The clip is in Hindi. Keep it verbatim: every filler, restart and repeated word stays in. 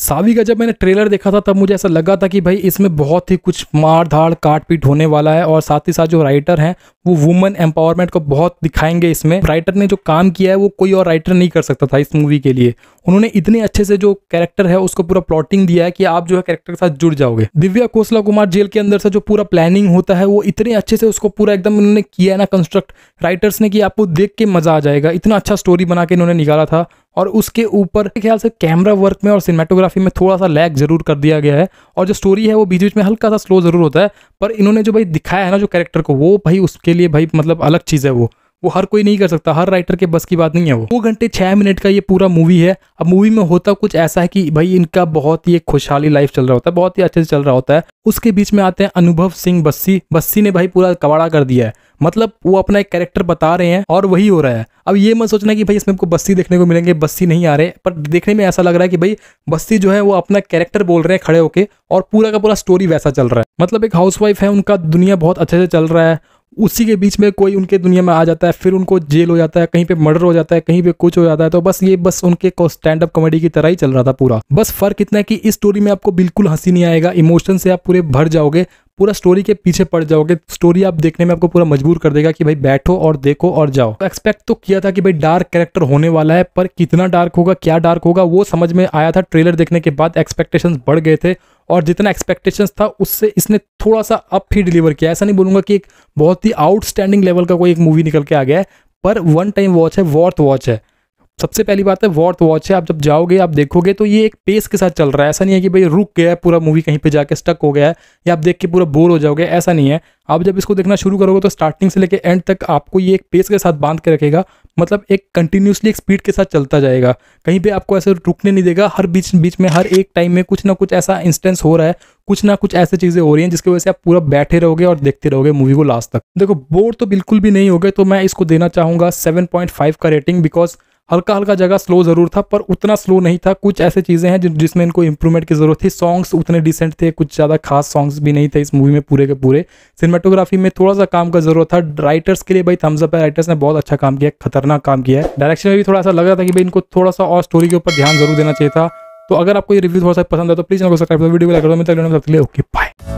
सावी का जब मैंने ट्रेलर देखा था तब मुझे ऐसा लगा था कि भाई इसमें बहुत ही कुछ मार धाड़ काट पीट होने वाला है, और साथ ही साथ जो राइटर हैं वो वुमेन एम्पावरमेंट को बहुत दिखाएंगे। इसमें राइटर ने जो काम किया है वो कोई और राइटर नहीं कर सकता था इस मूवी के लिए। उन्होंने इतने अच्छे से जो कैरेक्टर है उसको पूरा प्लॉटिंग दिया है कि आप जो है कैरेक्टर के साथ जुड़ जाओगे। दिव्या खोसला कुमार जेल के अंदर से जो पूरा प्लानिंग होता है वो इतने अच्छे से उसको पूरा एकदम उन्होंने किया है ना कंस्ट्रक्ट राइटर्स ने कि आपको देख के मजा आ जाएगा। इतना अच्छा स्टोरी बना के इन्होंने निकाला था, और उसके ऊपर ख्याल से कैमरा वर्क में और सिनेमेटोग्राफी में थोड़ा सा लैग जरूर कर दिया गया है, और जो स्टोरी है वो बीच बीच में हल्का सा स्लो जरूर होता है। पर इन्होंने जो भाई दिखाया है ना जो कैरेक्टर को, वो भाई उसके लिए भाई मतलब अलग चीज़ है, वो वो हर कोई नहीं कर सकता, हर राइटर के बस की बात नहीं है। वो दो घंटे छः मिनट का ये पूरा मूवी है। अब मूवी में होता कुछ ऐसा है कि भाई इनका बहुत ही एक खुशहाली लाइफ चल रहा होता है, बहुत ही अच्छे से चल रहा होता है। उसके बीच में आते हैं अनुभव सिंह बस्सी। बस्सी ने भाई पूरा कबाड़ा कर दिया है, मतलब वो अपना एक कैरेक्टर बता रहे हैं और वही हो रहा है। अब ये मत सोचना कि भाई इसमें हमको बस्सी देखने को मिलेंगे, बस्सी नहीं आ रहे, पर देखने में ऐसा लग रहा है कि भाई बस्सी जो है वो अपना कैरेक्टर बोल रहे हैं खड़े होके, और पूरा का पूरा स्टोरी वैसा चल रहा है। मतलब एक हाउसवाइफ है, उनका दुनिया बहुत अच्छे से चल रहा है, उसी के बीच में कोई उनके दुनिया में आ जाता है, फिर उनको जेल हो जाता है, कहीं पे मर्डर हो जाता है, कहीं पे कुछ हो जाता है। तो बस ये बस उनके स्टैंड अप कॉमेडी की तरह ही चल रहा था पूरा। बस फर्क इतना है कि इस स्टोरी में आपको बिल्कुल हंसी नहीं आएगा, इमोशन से आप पूरे भर जाओगे, पूरा स्टोरी के पीछे पड़ जाओगे। स्टोरी आप देखने में आपको पूरा मजबूर कर देगा कि भाई बैठो और देखो और जाओ। तो एक्सपेक्ट तो किया था कि भाई डार्क कैरेक्टर होने वाला है, पर कितना डार्क होगा, क्या डार्क होगा, वो समझ में आया था ट्रेलर देखने के बाद। एक्सपेक्टेशंस बढ़ गए थे, और जितना एक्सपेक्टेशंस था उससे इसने थोड़ा सा अप ही डिलीवर किया। ऐसा नहीं बोलूँगा कि एक बहुत ही आउटस्टैंडिंग लेवल का कोई एक मूवी निकल के आ गया है, पर वन टाइम वॉच है, वर्थ वॉच है। सबसे पहली बात है वर्थ वॉच है। आप जब जाओगे आप देखोगे तो ये एक पेस के साथ चल रहा है। ऐसा नहीं है कि भाई रुक गया है पूरा मूवी, कहीं पे जाके स्टक हो गया है या आप देख के पूरा बोर हो जाओगे, ऐसा नहीं है। आप जब इसको देखना शुरू करोगे तो स्टार्टिंग से लेके एंड तक आपको ये एक पेस के साथ बांध के रखेगा। मतलब एक कंटिन्यूसली एक स्पीड के साथ चलता जाएगा, कहीं पर आपको ऐसे रुकने नहीं देगा। हर बीच बीच में हर एक टाइम में कुछ ना कुछ ऐसा इंस्टेंस हो रहा है, कुछ ना कुछ ऐसी चीज़ें हो रही हैं जिसकी वजह से आप पूरा बैठे रहोगे और देखते रहोगे मूवी को लास्ट तक। देखो बोर तो बिल्कुल भी नहीं हो गए, तो मैं इसको देना चाहूँगा सेवन पॉइंट फाइव का रेटिंग। बिकॉज हल्का हल्का जगह स्लो जरूर था, पर उतना स्लो नहीं था। कुछ ऐसे चीज़ें हैं जिसमें इनको इंप्रूवमेंट की ज़रूरत थी। सॉन्ग्स उतने डिसेंट थे, कुछ ज़्यादा खास सॉन्ग्स भी नहीं थे इस मूवी में पूरे के पूरे। सिनेमेटोग्राफी में थोड़ा सा काम का जरूरत था। राइटर्स के लिए भाई थम्स अप है, राइटर्स ने बहुत अच्छा काम किया, खतरनाक काम किया है। डायरेक्शन में भी थोड़ा सा लग रहा था कि भाई इनको थोड़ा सा और स्टोरी के ऊपर ध्यान जरूर देना चाहिए था। तो अगर आपको ये रिव्यू थोड़ा सा पसंद है तो प्लीज़ ना सब्सक्राइब करो, वीडियो को लाइक करो। मैं तक ओके बाय।